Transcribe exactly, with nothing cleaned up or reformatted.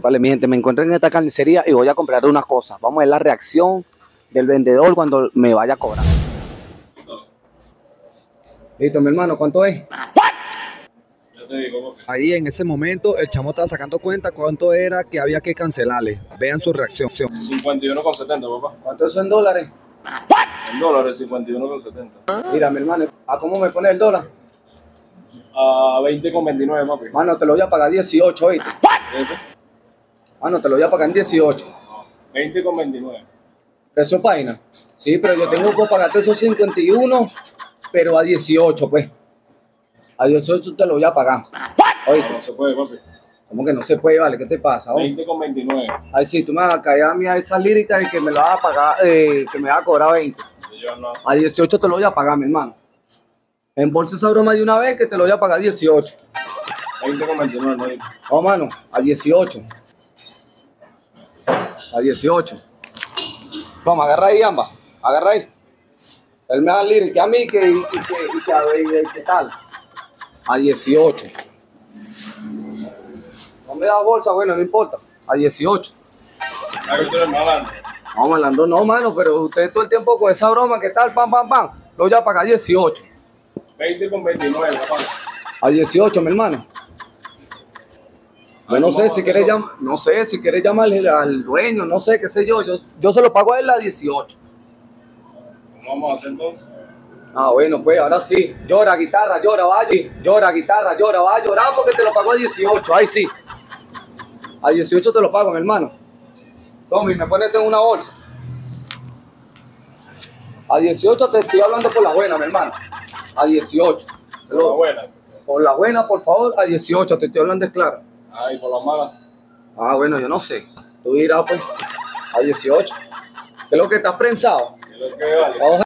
Vale, mi gente, me encuentro en esta carnicería y voy a comprar unas cosas. Vamos a ver la reacción del vendedor cuando me vaya a cobrar. Listo, mi hermano, ¿cuánto es? Ahí en ese momento el chamo estaba sacando cuenta cuánto era que había que cancelarle. Vean su reacción. cincuenta y uno con setenta, papá. ¿Cuánto es en dólares? En dólares, cincuenta y uno con setenta. Mira, mi hermano, ¿a cómo me pone el dólar? A veinte con veintinueve, papi. Mano, te lo voy a pagar dieciocho, ¿oíste? Mano, te lo voy a pagar en dieciocho. veinte con veintinueve. ¿Eso es página? Sí, pero yo tengo que pagarte esos cincuenta y uno, pero a dieciocho, pues. A dieciocho te lo voy a pagar. Oye, no, no se puede, papi. ¿Cómo que no se puede, vale? ¿Qué te pasa? Hombre? veinte con veintinueve. Ay, sí, tú me vas a caer a mí a esas líricas y que me la vas a pagar, eh, que me vas a cobrar veinte. Yo no. A dieciocho te lo voy a pagar, mi hermano. Embolsa esa broma de una vez que te lo voy a pagar a dieciocho. veinte con veintinueve, no, oh, mano, a dieciocho. A dieciocho. Toma, agarra ahí ambas. Agarra ahí. Él me da lírica a mí que, y, y, que, a ver qué tal. A dieciocho. No me da bolsa, bueno, no importa. A dieciocho. Ay, usted es malando. No, malando no, mano, pero usted todo el tiempo con esa broma que tal, pam, pam, pam. Lo voy a pagar a dieciocho. veinte con veintinueve, papá. A dieciocho, mi hermano. Yo no sé si quieres llamar, no sé si quieres llamarle al dueño, no sé, qué sé yo. Yo, yo se lo pago a él a dieciocho. ¿Cómo vamos a hacer entonces? Ah, bueno, pues ahora sí. Llora, guitarra, llora, vaya. Llora, guitarra, llora, va a llorar porque te lo pago a dieciocho. Ahí sí. A dieciocho te lo pago, mi hermano. Tommy, me ponete en una bolsa. A dieciocho te estoy hablando por la buena, mi hermano. A dieciocho. Por la buena. Por la buena, por favor, a dieciocho. Te estoy hablando, es claro. Ay, por la mala. Ah, bueno, yo no sé. Tú dirás, pues, a dieciocho. ¿Qué es lo que estás prensado? ¿Qué es lo que vale?